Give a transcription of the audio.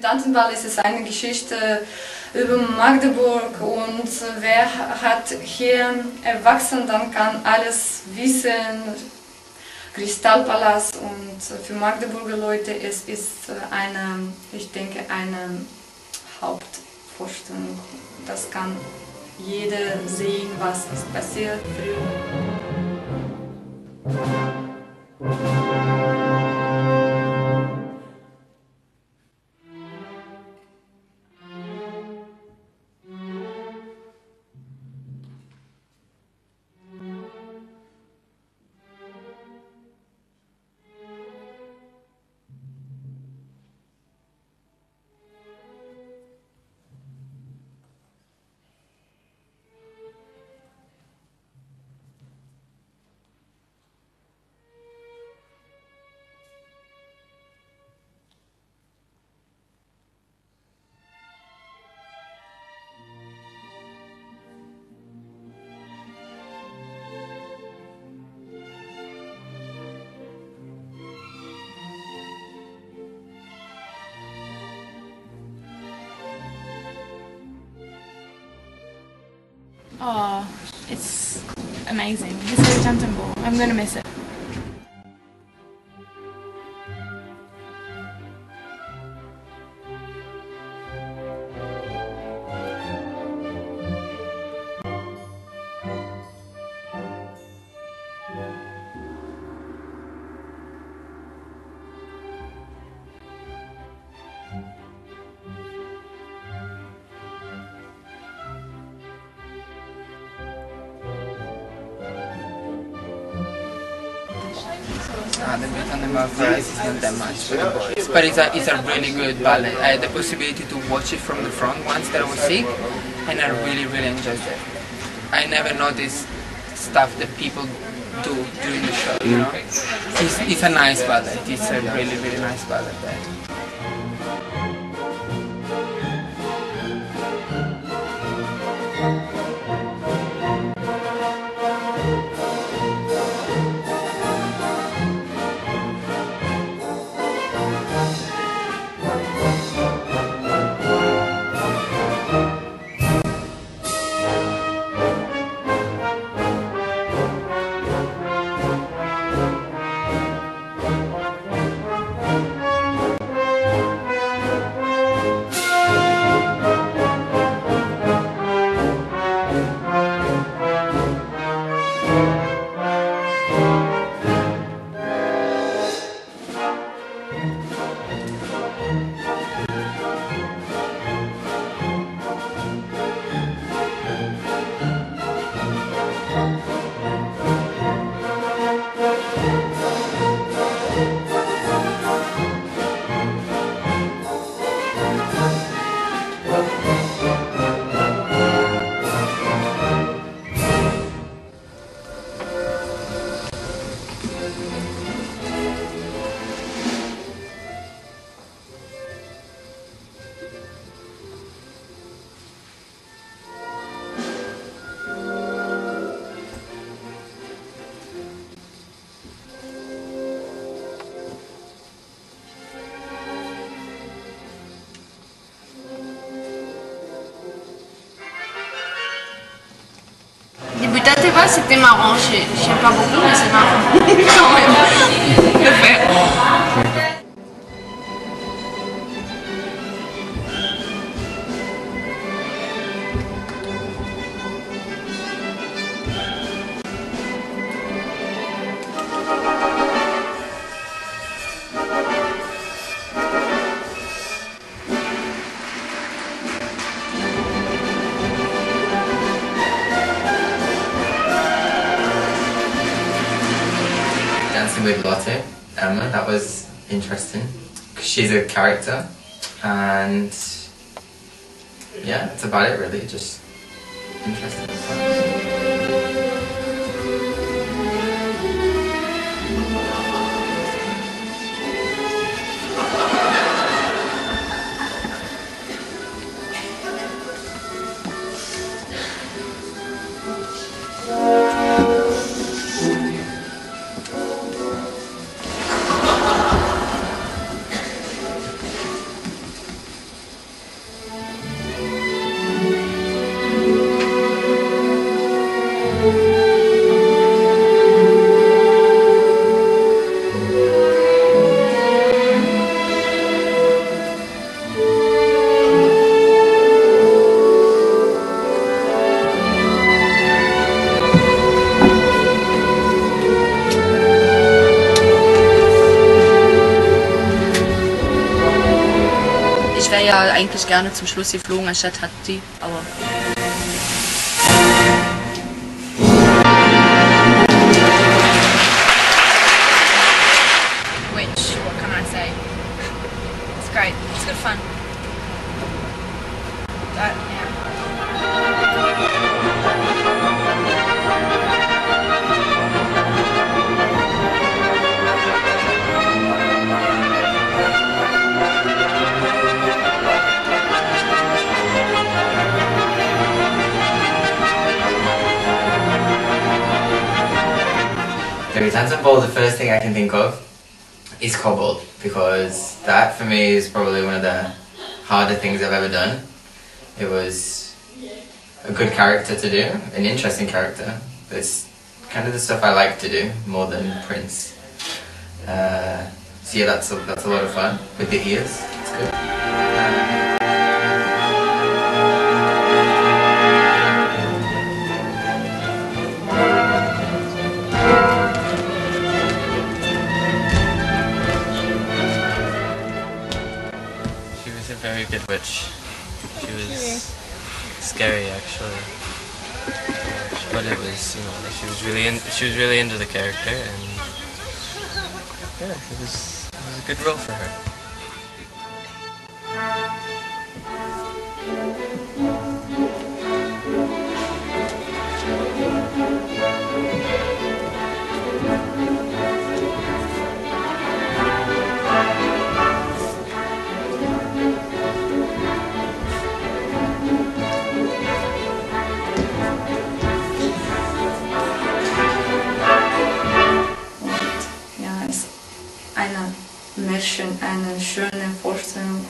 Debütantenball ist es eine Geschichte über Magdeburg, und wer hat hier erwachsen, dann kann alles wissen, Kristallpalast, und für Magdeburger Leute es ist eine, ich denke, eine Hauptvorstellung. Das kann jeder sehen, was ist passiert früher. Oh, it's amazing. This is Debütantenball. I'm going to miss it. Debütantenball for us is not that much for the boys, but it's a really good ballet. I had the possibility to watch it from the front once that I was sick, and I really enjoyed it. I never noticed stuff that people do during the show, you know? It's a nice ballet, it's a really nice ballet. C'était marrant, je sais pas beaucoup, mais c'est marrant quand même de faire. With Lotte, Emma, that was interesting because she's a character, and yeah, that's about it really, just interesting. ja eigentlich gerne zum Schluss geflogen, anstatt hat die, aber... Which, what can I say? It's great, it's good fun. That, Debütantenball, the first thing I can think of is Cobold, because that for me is probably one of the harder things I've ever done. It was a good character to do, an interesting character. It's kind of the stuff I like to do more than Prince. So yeah, that's a lot of fun with the ears. It's good. She was a very good witch. She was scary, actually, but it was, you know, she was really into the character, and yeah, it was a good role for her. Eine schöne Vorstellung.